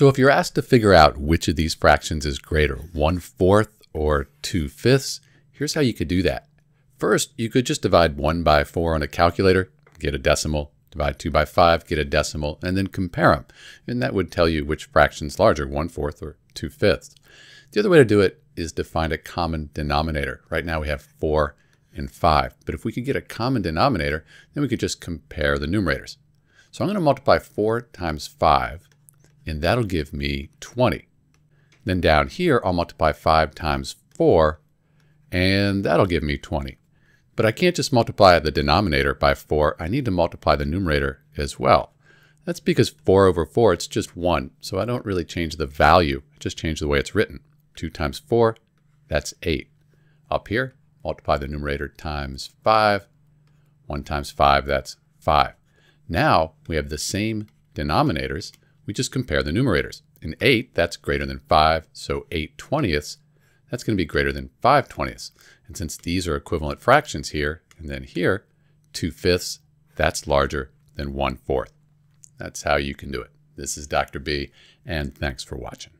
So if you're asked to figure out which of these fractions is greater, 1/4 or 2/5, here's how you could do that. First, you could just divide 1 by 4 on a calculator, get a decimal, divide 2 by 5, get a decimal, and then compare them. And that would tell you which fraction's larger, 1/4 or 2/5. The other way to do it is to find a common denominator. Right now we have 4 and 5, but if we could get a common denominator, then we could just compare the numerators. So I'm going to multiply 4 times 5, and that'll give me 20. Then down here, I'll multiply 5 times 4, and that'll give me 20. But I can't just multiply the denominator by 4. I need to multiply the numerator as well. That's because 4 over 4, it's just 1. So I don't really change the value. I just change the way it's written. 2 times 4, that's 8. Up here, multiply the numerator times 5. 1 times 5, that's 5. Now we have the same denominators. We just compare the numerators. In 8, that's greater than 5, so 8/20, that's going to be greater than 5/20. And since these are equivalent fractions here and then here, 2/5, that's larger than 1/4. That's how you can do it. This is Dr. B, and thanks for watching.